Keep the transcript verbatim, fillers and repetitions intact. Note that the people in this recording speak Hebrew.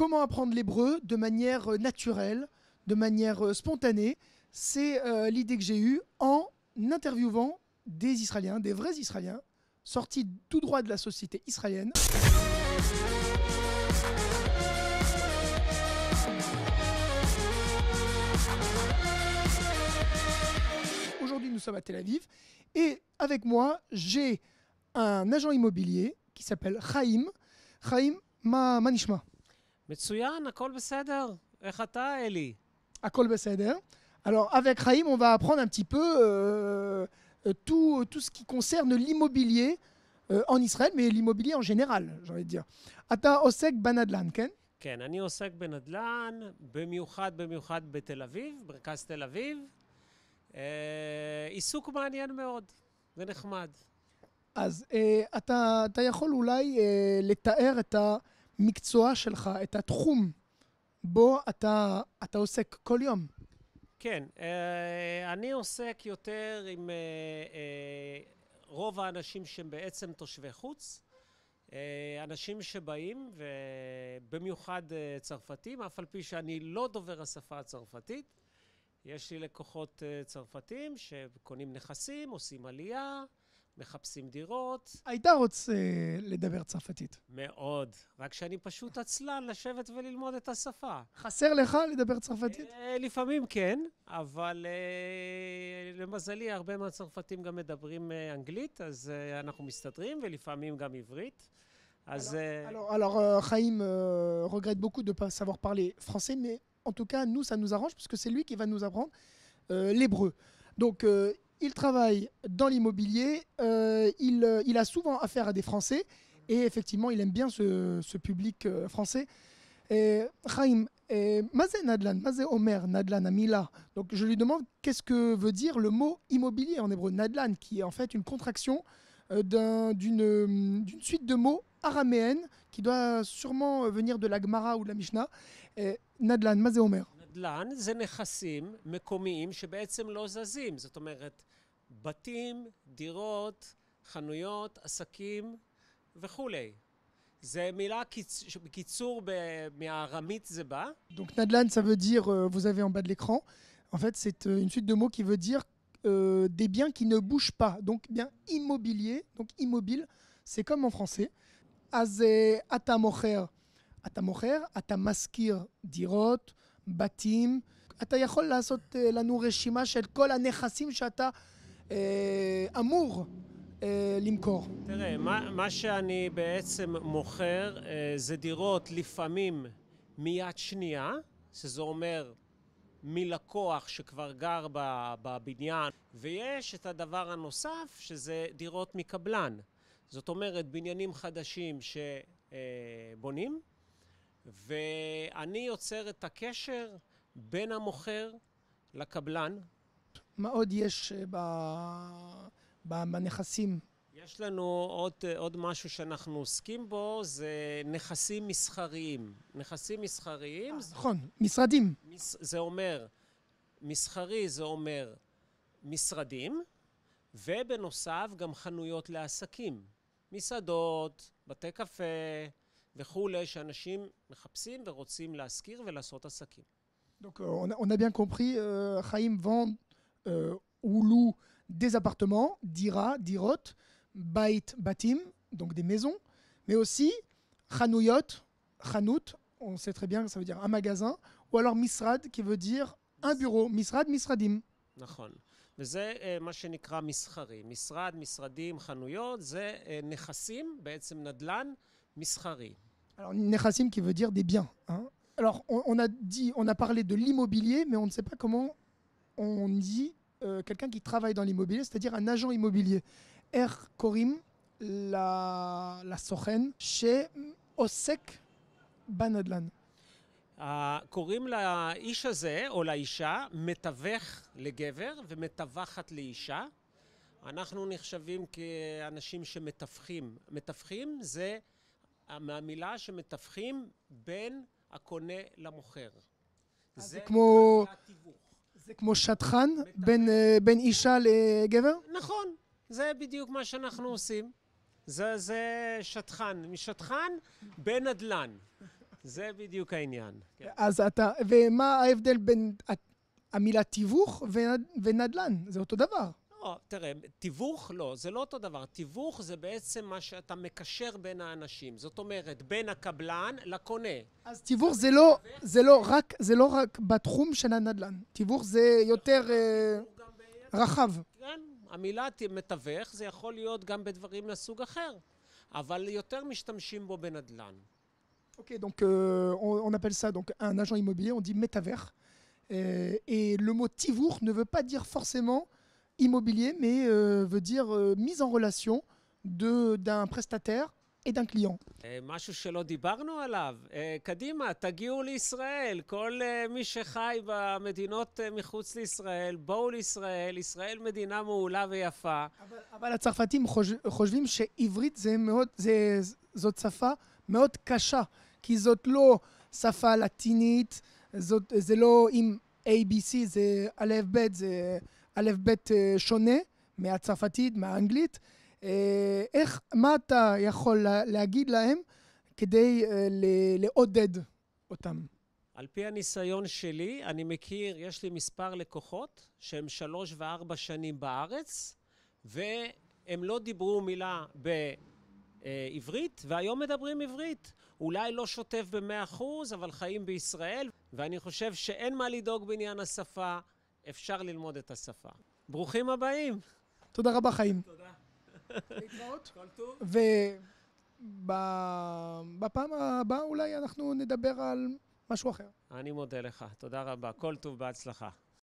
comment apprendre l'hébreu de manière naturelle, de manière spontanée. C'est euh, l'idée que j'ai eue en interviewant des Israéliens, des vrais Israéliens, sortis tout droit de la société israélienne. Aujourd'hui, nous sommes à Tel Aviv et avec moi, j'ai un agent immobilier qui s'appelle Chaim. Chaim, ma manishma. Metsuyan, akol beseder. Echata Eli. Akol beseder. Alors, avec Chaim, on va apprendre un petit peu euh, tout, tout ce qui concerne l'immobilier euh, en Israël, mais l'immobilier en général, j'ai envie de dire. Ata osek banadlan, ken? Ken, ani osek banadlan, bemiuchad, bemiuchad, betel Aviv, berkaz Tel Aviv. עיסוק מעניין מאוד ונחמד. אז אתה אתה יכול אולי לתאר את המקצוע שלך, את התחום בו אתה אתה עוסק כל יום? כן, אני עוסק יותר עם רוב האנשים שהם בעצם תושבי חוץ, אנשים שבאים, ובמיוחד צרפתים, אף על פי שאני לא דובר השפה הצרפתית. יש לי לקוחות צרפתים שקונים נכסים, עושים עלייה, מחפשים דירות. היית רוצה לדבר צרפתית? מאוד, רק שאני פשוט עצלן לשבת וללמוד את השפה. חסר לך לדבר צרפתית? לפעמים כן, אבל למזלי הרבה מהצרפתים גם מדברים אנגלית, אז אנחנו מסתדרים, ולפעמים גם עברית. אז... Alors, alors, Chaim euh, regrette beaucoup de ne pas savoir parler français, mais... En tout cas, nous, ça nous arrange parce que c'est lui qui va nous apprendre euh, l'hébreu. Donc, euh, il travaille dans l'immobilier, euh, il, euh, il a souvent affaire à des Français et effectivement, il aime bien ce, ce public euh, français. Et, Chaim, mazé Nadlan, mazé Omer, Nadlan, Amila. Donc, je lui demande qu'est-ce que veut dire le mot immobilier en hébreu, Nadlan, qui est en fait une contraction euh, d'un, d'une, d'une suite de mots araméenne qui doit sûrement venir de la Gemara ou de la Mishnah. נדל"ן, מה זה אומר? נדל"ן זה נכסים מקומיים שבעצם לא זזים. זאת אומרת, בתים, דירות, חנויות, עסקים וכולי. זה מילה קיצור מהארמית זה בא. Donc נדל"ן, ça veut dire, vous avez en bas de l'écran, en fait c'est une suite de mots qui veut dire euh, des biens qui ne bougent pas. Donc bien immobilier, donc immobile, c'est comme en français. אז אתה מוכר, אתה מוכר, אתה משכיר דירות, בתים. אתה יכול לעשות לנו רשימה של כל הנכסים שאתה אה, אמור אה, למכור. תראה, מה, מה שאני בעצם מוכר אה, זה דירות לפעמים מיד שנייה, שזה אומר מלקוח שכבר גר בבניין, ויש את הדבר הנוסף שזה דירות מקבלן. זאת אומרת, בניינים חדשים שבונים, ואני יוצר את הקשר בין המוכר לקבלן. מה עוד יש בנכסים? יש לנו עוד, עוד משהו שאנחנו עוסקים בו, זה נכסים מסחריים. נכסים מסחריים... נכון, משרדים. זה אומר, מסחרי זה אומר משרדים, ובנוסף גם חנויות לעסקים. מסעדות, בתי קפה וכולי, שאנשים מחפשים ורוצים להשכיר ולעשות עסקים. Donc on a, on a bien compris, euh, Chaim vend euh, ou loue des appartements, dira, dirot, bait, batim, donc des maisons, mais aussi chanouyot, chanout, on sait très bien que ça veut dire un magasin, ou alors misrad qui veut dire un bureau, misrad, misradim. נכון. וזה מה שנקרא מסחרי. משרד, משרדים, חנויות, זה נכסים, בעצם נדל"ן מסחרי. Alors, נכסים qui veut dire des biens. Hein? Alors, on, on a dit, on a parlé de l'immobilier, mais on ne sait pas comment on dit euh, quelqu'un qui travaille dans l'immobilier, c'est-à-dire un agent immobilier. איך קוראים לסוכן שעוסק בנדל"ן? קוראים לאיש הזה, או לאישה, מתווך לגבר ומתווכת לאישה. אנחנו נחשבים כאנשים שמתווכים. מתווכים זה מהמילה שמתווכים בין הקונה למוכר. זה כמו... זה כמו שטחן בין אישה לגבר? נכון, זה בדיוק מה שאנחנו עושים. זה שטחן, משטחן בנדלן. זה בדיוק העניין. אז אתה, ומה ההבדל בין המילה תיווך ונדל"ן? זה אותו דבר. לא, תראה, תיווך לא, זה לא אותו דבר. תיווך זה בעצם מה שאתה מקשר בין האנשים. זאת אומרת, בין הקבלן לקונה. אז תיווך זה לא, זה לא רק, זה לא רק בתחום של הנדל"ן. תיווך זה יותר רחב. כן, המילה מתווך זה יכול להיות גם בדברים לסוג אחר. אבל יותר משתמשים בו בנדל"ן. Ok, donc euh, on, on appelle ça donc, un agent immobilier, on dit métavers. Euh, et le mot tivour ne veut pas dire forcément immobilier, mais euh, veut dire euh, mise en relation d'un prestataire et d'un client. משהו שלא דיברנו עליו. קדימה, תגיעו לישראל. כל מי שחי במדינות מחוץ לישראל, בואו לישראל. ישראל מדינה מעולה ויפה. אבל, אבל הצרפתים חושבים שעברית זה מאוד, זה, זאת שפה מאוד קשה. כי זאת לא שפה לטינית, זאת, זה לא עם A B C, זה א' ב', זה א' ב' שונה מהצרפתית, מהאנגלית. איך, מה אתה יכול להגיד להם כדי לעודד אותם? על פי הניסיון שלי, אני מכיר, יש לי מספר לקוחות שהם שלוש וארבע שנים בארץ, והם לא דיברו מילה בעברית, והיום מדברים עברית. אולי לא שוטף במאה אחוז, אבל חיים בישראל, ואני חושב שאין מה לדאוג בעניין השפה, אפשר ללמוד את השפה. ברוכים הבאים. תודה רבה, חיים. תודה. להתראות, ובפעם הבאה אולי אנחנו נדבר על משהו אחר. אני מודה לך, תודה רבה, כל טוב, בהצלחה.